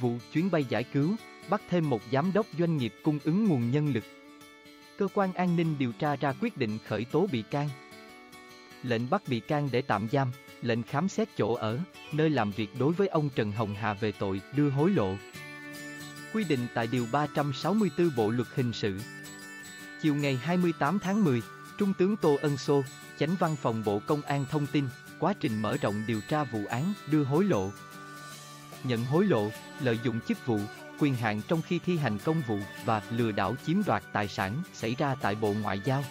vụ chuyến bay giải cứu, bắt thêm một giám đốc doanh nghiệp cung ứng nguồn nhân lực. Cơ quan an ninh điều tra ra quyết định khởi tố bị can, lệnh bắt bị can để tạm giam, lệnh khám xét chỗ ở, nơi làm việc đối với ông Trần Hồng Hà về tội đưa hối lộ, quy định tại Điều 364 Bộ Luật Hình sự. Chiều ngày 28 tháng 10, Trung tướng Tô Ân Xô, Chánh Văn phòng Bộ Công an thông tin, quá trình mở rộng điều tra vụ án đưa hối lộ, nhận hối lộ, lợi dụng chức vụ, quyền hạn trong khi thi hành công vụ và lừa đảo chiếm đoạt tài sản xảy ra tại Bộ Ngoại giao,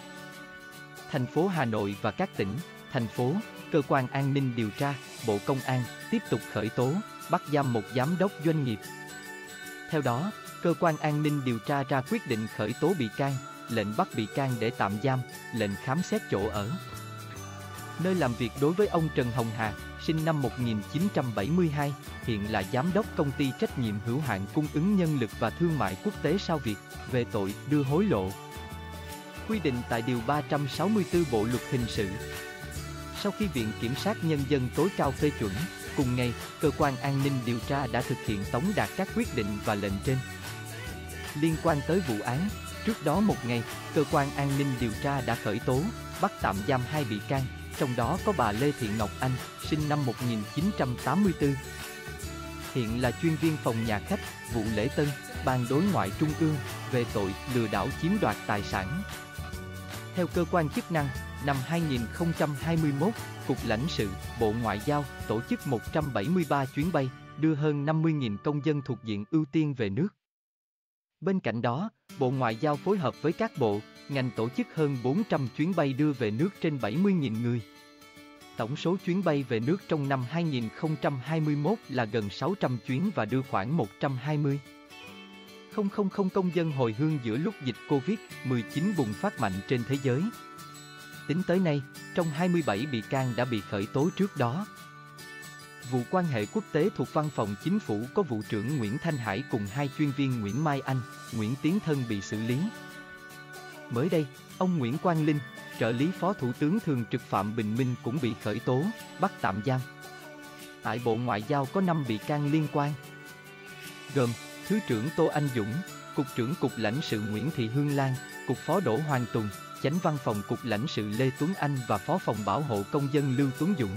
thành phố Hà Nội và các tỉnh, thành phố, cơ quan an ninh điều tra, Bộ Công an tiếp tục khởi tố, bắt giam một giám đốc doanh nghiệp. Theo đó, cơ quan an ninh điều tra ra quyết định khởi tố bị can, lệnh bắt bị can để tạm giam, lệnh khám xét chỗ ở, nơi làm việc đối với ông Trần Hồng Hà, sinh năm 1972, hiện là giám đốc công ty trách nhiệm hữu hạn cung ứng nhân lực và thương mại quốc tế Sao Việt, về tội đưa hối lộ, quy định tại Điều 364 Bộ Luật Hình sự. Sau khi Viện Kiểm sát Nhân dân tối cao phê chuẩn, cùng ngày, cơ quan an ninh điều tra đã thực hiện tống đạt các quyết định và lệnh trên liên quan tới vụ án. Trước đó một ngày, cơ quan an ninh điều tra đã khởi tố, bắt tạm giam 2 bị can, trong đó có bà Lê Thị Ngọc Anh, sinh năm 1984, hiện là chuyên viên phòng nhà khách, vụ lễ tân, Ban Đối ngoại Trung ương, về tội lừa đảo chiếm đoạt tài sản. Theo cơ quan chức năng, năm 2021, Cục Lãnh sự, Bộ Ngoại giao tổ chức 173 chuyến bay, đưa hơn 50.000 công dân thuộc diện ưu tiên về nước. Bên cạnh đó, Bộ Ngoại giao phối hợp với các bộ, ngành tổ chức hơn 400 chuyến bay đưa về nước trên 70.000 người. Tổng số chuyến bay về nước trong năm 2021 là gần 600 chuyến và đưa khoảng 120.000 công dân hồi hương giữa lúc dịch Covid-19 bùng phát mạnh trên thế giới. Tính tới nay, trong 27 bị can đã bị khởi tố trước đó. Vụ quan hệ quốc tế thuộc Văn phòng Chính phủ có vụ trưởng Nguyễn Thanh Hải cùng 2 chuyên viên Nguyễn Mai Anh, Nguyễn Tiến Thân bị xử lý. Mới đây, ông Nguyễn Quang Linh, trợ lý Phó Thủ tướng Thường trực Phạm Bình Minh cũng bị khởi tố, bắt tạm giam. Tại Bộ Ngoại giao có 5 bị can liên quan, gồm Thứ trưởng Tô Anh Dũng, Cục trưởng Cục Lãnh sự Nguyễn Thị Hương Lan, Cục Phó Đỗ Hoàng Tùng, Chánh Văn phòng Cục Lãnh sự Lê Tuấn Anh và Phó Phòng Bảo hộ Công dân Lương Tuấn Dũng.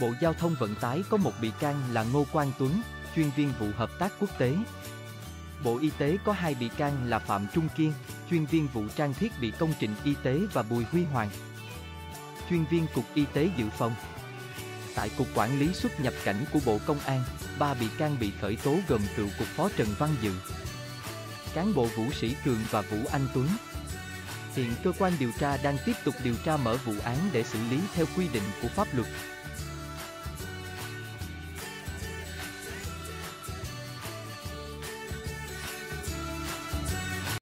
Bộ Giao thông Vận tải có 1 bị can là Ngô Quang Tuấn, chuyên viên vụ hợp tác quốc tế. Bộ Y tế có 2 bị can là Phạm Trung Kiên, chuyên viên vụ trang thiết bị công trình y tế và Bùi Huy Hoàng, chuyên viên Cục Y tế Dự phòng. Tại Cục Quản lý xuất nhập cảnh của Bộ Công an, 3 bị can bị khởi tố gồm cựu Cục Phó Trần Văn Dự, cán bộ Vũ Sĩ Trường và Vũ Anh Tuấn. Hiện cơ quan điều tra đang tiếp tục điều tra mở vụ án để xử lý theo quy định của pháp luật.